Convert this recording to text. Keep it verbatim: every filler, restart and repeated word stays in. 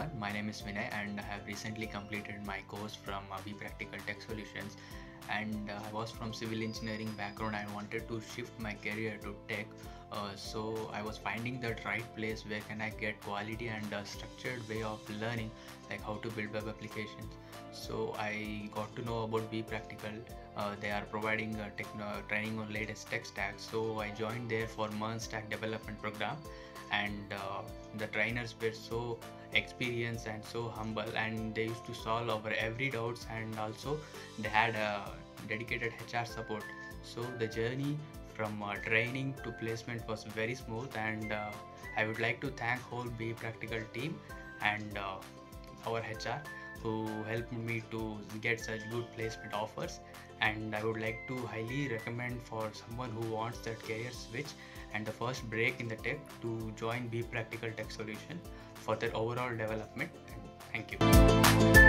everyone, my name is Vinay and I have recently completed my course from uh, BePractical Tech Solutions, and uh, I was from civil engineering background. I wanted to shift my career to tech, uh, so I was finding that right place where can I get quality and a structured way of learning, like how to build web applications. So I got to know about BePractical. Uh, they are providing uh, techno training on latest tech stack, so I joined there for MERN stack development program, and uh, the trainers were so experienced and so humble, and they used to solve our every doubts, and also they had a dedicated H R support. So the journey from uh, training to placement was very smooth, and uh, I would like to thank whole BePractical team and uh, our H R who helped me to get such good placement offers. And I would like to highly recommend for someone who wants that career switch and the first break in the tech to join BePractical Tech Solution for their overall development. Thank you.